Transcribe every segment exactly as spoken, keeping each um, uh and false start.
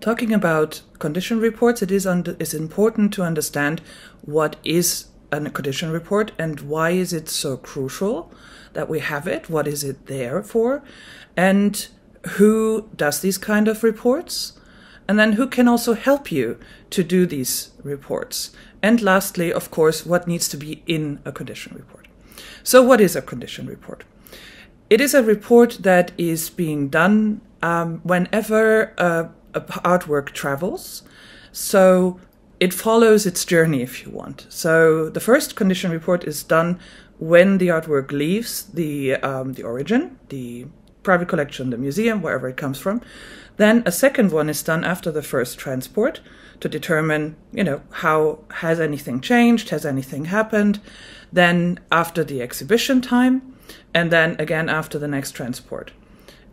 talking about condition reports, it is under, it's important to understand what is a condition report and why is it so crucial that we have it, what is it there for, and who does these kind of reports, and then who can also help you to do these reports. And lastly, of course, what needs to be in a condition report. So what is a condition report? It is a report that is being done um, whenever a, a artwork travels. So it follows its journey, if you want. So the first condition report is done when the artwork leaves the, um, the origin, the private collection, the museum, wherever it comes from. Then a second one is done after the first transport to determine, you know, how has anything changed, has anything happened, then after the exhibition time, and then again after the next transport.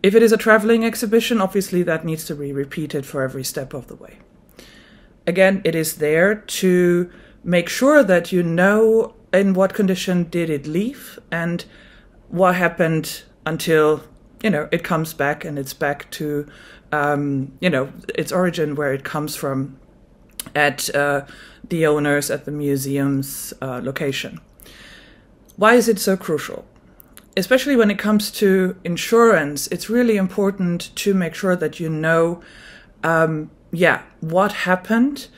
If it is a traveling exhibition, obviously that needs to be repeated for every step of the way. Again, it is there to make sure that you know in what condition did it leave and what happened until, you know, it comes back and it's back to, um, you know, its origin, where it comes from, at uh, the owner's, at the museum's uh, location. Why is it so crucial? Especially when it comes to insurance, it's really important to make sure that you know, um, yeah, what happened,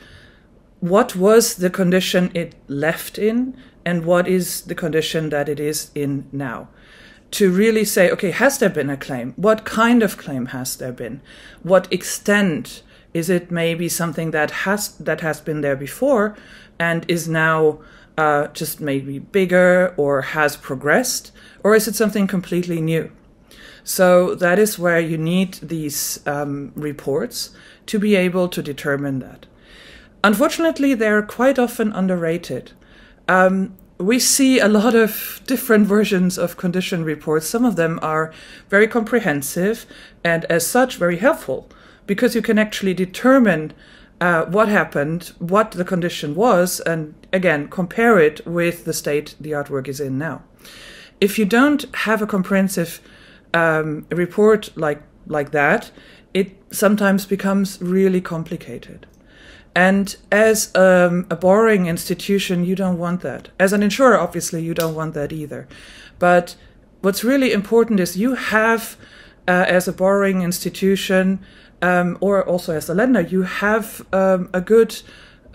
what was the condition it left in, and what is the condition that it is in now. To really say, okay, has there been a claim? What kind of claim has there been? What extent? Is it maybe something that has, that has been there before and is now uh, just maybe bigger or has progressed? Or is it something completely new? So that is where you need these um, reports to be able to determine that. Unfortunately, they're quite often underrated. Um, we see a lot of different versions of condition reports. Some of them are very comprehensive and as such very helpful, because you can actually determine uh, what happened, what the condition was, and again, compare it with the state the artwork is in now. If you don't have a comprehensive Um, a report like like that, it sometimes becomes really complicated. And as um, a borrowing institution, you don't want that. As an insurer, obviously, you don't want that either. But what's really important is you have, uh, as a borrowing institution, um, or also as a lender, you have um, a good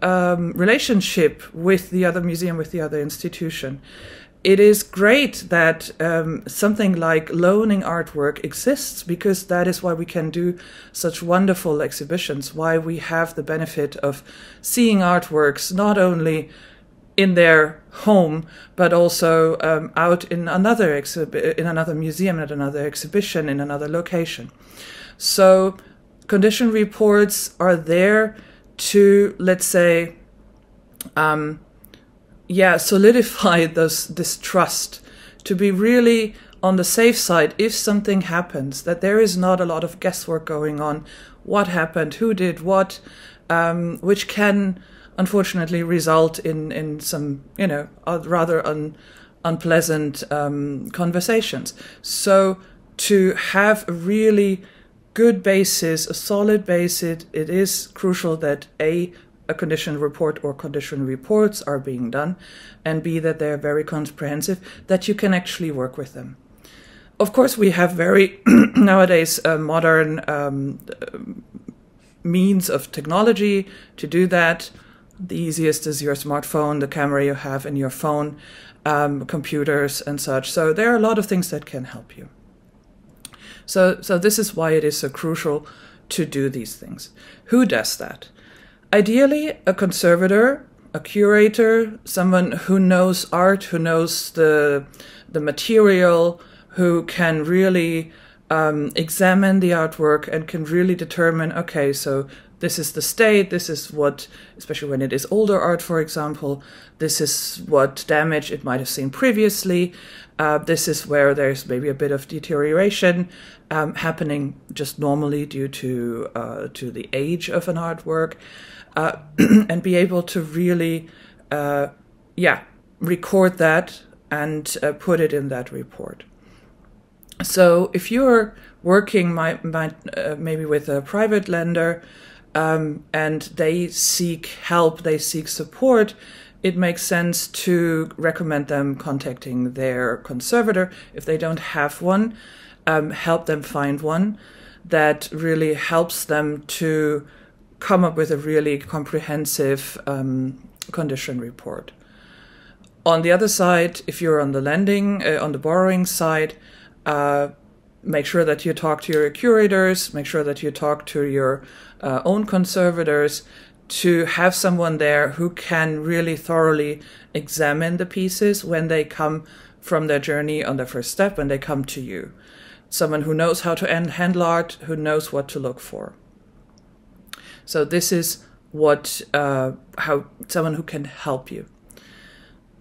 um, relationship with the other museum, with the other institution. It is great that um, something like loaning artwork exists, because that is why we can do such wonderful exhibitions, why we have the benefit of seeing artworks not only in their home, but also um, out in another exhibit, in another museum, at another exhibition, in another location. So condition reports are there to, let's say, um, yeah, solidify this, this trust, to be really on the safe side if something happens, that there is not a lot of guesswork going on. What happened, who did what, um, which can unfortunately result in, in some, you know, rather un, unpleasant um, conversations. So to have a really good basis, a solid basis, it is crucial that A, a condition report or condition reports are being done, and B, that they are very comprehensive, that you can actually work with them. Of course, we have very nowadays uh, modern um, means of technology to do that. The easiest is your smartphone, the camera you have in your phone, um, computers and such. So there are a lot of things that can help you. So, so this is why it is so crucial to do these things. Who does that? Ideally, a conservator, a curator, someone who knows art, who knows the, the material, who can really um, examine the artwork and can really determine, okay, so this is the state, this is what, especially when it is older art, for example, this is what damage it might have seen previously, uh, this is where there's maybe a bit of deterioration um, happening just normally due to, uh, to the age of an artwork. Uh, and be able to really, uh, yeah, record that and uh, put it in that report. So if you're working my, my, uh, maybe with a private lender, um, and they seek help, they seek support, it makes sense to recommend them contacting their conservator. If they don't have one, um, help them find one. That really helps them to come up with a really comprehensive um, condition report. On the other side, if you're on the lending, uh, on the borrowing side, uh, make sure that you talk to your curators, make sure that you talk to your uh, own conservators, to have someone there who can really thoroughly examine the pieces when they come from their journey on their first step, when they come to you. Someone who knows how to handle art, who knows what to look for. So this is what uh, how someone who can help you.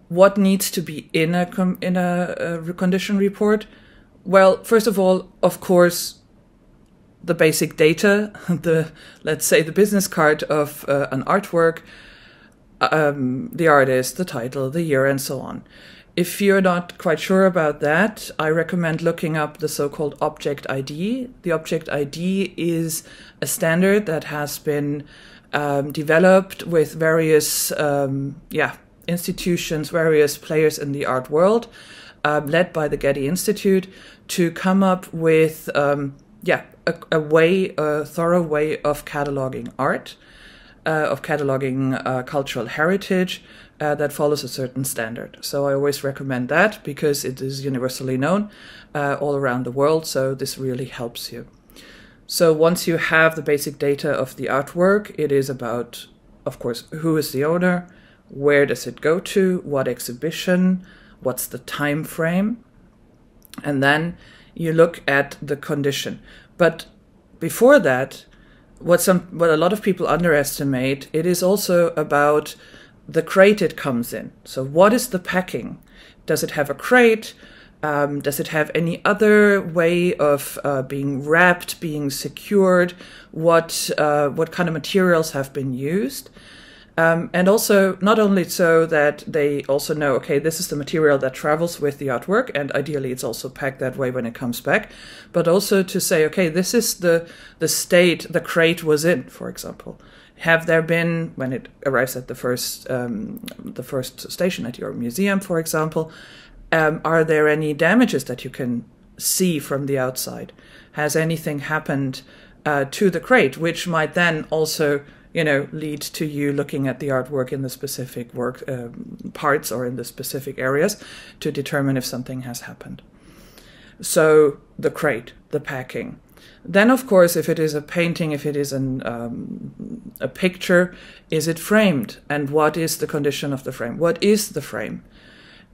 What needs to be in a com in a, a condition report? Well, first of all, of course, the basic data, the let's say the business card of uh, an artwork, um, the artist, the title, the year, and so on. If you're not quite sure about that, I recommend looking up the so-called object I D. The object I D is a standard that has been um, developed with various um, yeah, institutions, various players in the art world, uh, led by the Getty Institute, to come up with um, yeah, a, a way, a thorough way of cataloging art, uh, of cataloging uh, cultural heritage, Uh, that follows a certain standard. So I always recommend that because it is universally known uh, all around the world, so this really helps you. So once you have the basic data of the artwork, it is about, of course, who is the owner, where does it go to, what exhibition, what's the time frame, and then you look at the condition. But before that, what some what a lot of people underestimate, it is also about the crate it comes in. So what is the packing? Does it have a crate? Um, does it have any other way of uh, being wrapped, being secured? What, uh, what kind of materials have been used? Um, and also, not only so that they also know, okay, this is the material that travels with the artwork, and ideally it's also packed that way when it comes back, but also to say, okay, this is the, the state the crate was in, for example. Have there been, when it arrives at the first, um, the first station at your museum, for example, um, are there any damages that you can see from the outside? Has anything happened uh, to the crate, which might then also, you know, lead to you looking at the artwork in the specific work um, parts or in the specific areas to determine if something has happened. So the crate, the packing. Then, of course, if it is a painting, if it is an, um, a picture, is it framed? And what is the condition of the frame? What is the frame?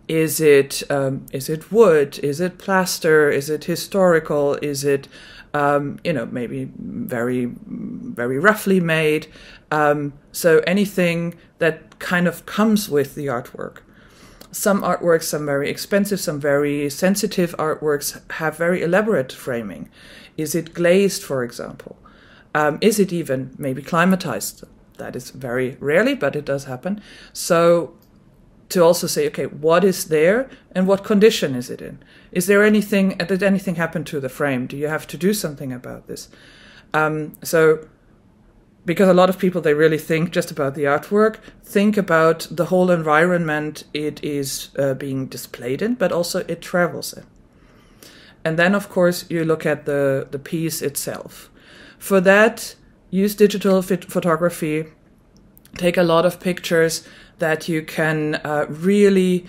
Is it, um, is it wood? Is it plaster? Is it historical? Is it, um, you know, maybe very, very roughly made? Um, so anything that kind of comes with the artwork. Some artworks, some very expensive, some very sensitive artworks have very elaborate framing. Is it glazed, for example? Um, is it even maybe climatized? That is very rarely, but it does happen. So to also say, okay, what is there and what condition is it in? Is there anything, did anything happen to the frame? Do you have to do something about this? Um, so because a lot of people, they really think just about the artwork, think about the whole environment it is uh, being displayed in, but also it travels in. And then, of course, you look at the, the piece itself. For that, use digital photography, take a lot of pictures that you can uh, really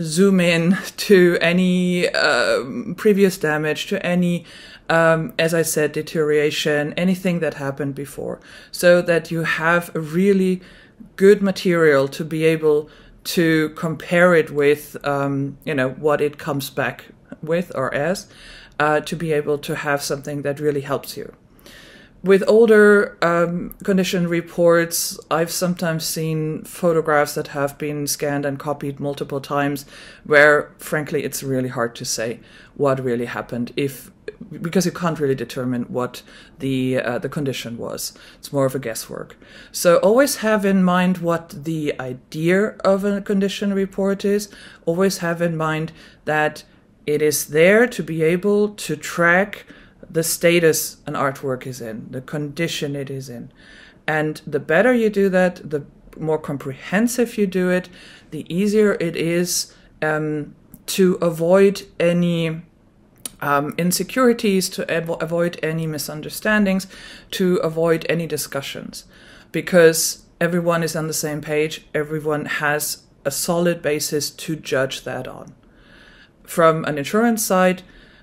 zoom in to any um, previous damage, to any, um, as I said, deterioration, anything that happened before, so that you have a really good material to be able to compare it with, um, you know, what it comes back with or as, uh, to be able to have something that really helps you. With older um, condition reports, I've sometimes seen photographs that have been scanned and copied multiple times where, frankly, it's really hard to say what really happened, if because you can't really determine what the, uh, the condition was. It's more of a guesswork. So always have in mind what the idea of a condition report is. Always have in mind that it is there to be able to track the status an artwork is in, the condition it is in, And the better you do that, the more comprehensive you do it, the easier it is um, to avoid any um, insecurities, to av- avoid any misunderstandings, to avoid any discussions, because everyone is on the same page. Everyone has a solid basis to judge that on. From an insurance side,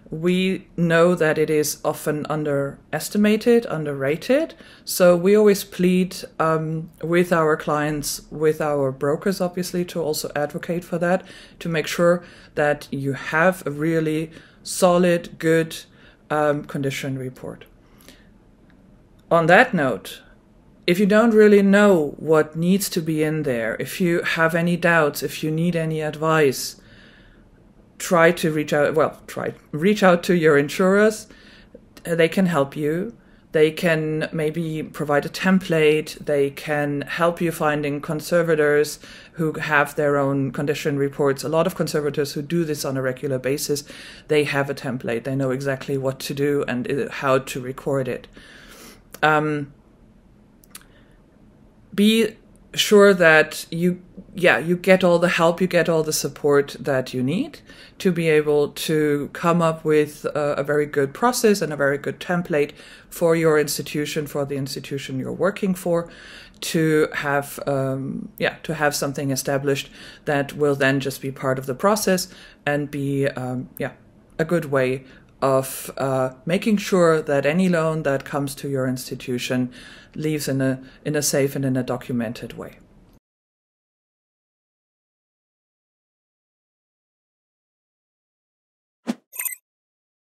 we know that it is often underestimated, underrated. So we always plead um, with our clients, with our brokers, obviously, to also advocate for that, to make sure that you have a really solid, good um, condition report. On that note, if you don't really know what needs to be in there, if you have any doubts, if you need any advice, try to reach out, well, try, reach out to your insurers. They can help you. They can maybe provide a template. They can help you finding conservators who have their own condition reports. A lot of conservators who do this on a regular basis, they have a template. They know exactly what to do and how to record it. Um, be sure that you yeah you get all the help, you get all the support that you need to be able to come up with a, a very good process and a very good template for your institution, for the institution you're working for, to have um yeah to have something established that will then just be part of the process and be um yeah a good way of uh, making sure that any loan that comes to your institution leaves in a in a safe and in a documented way.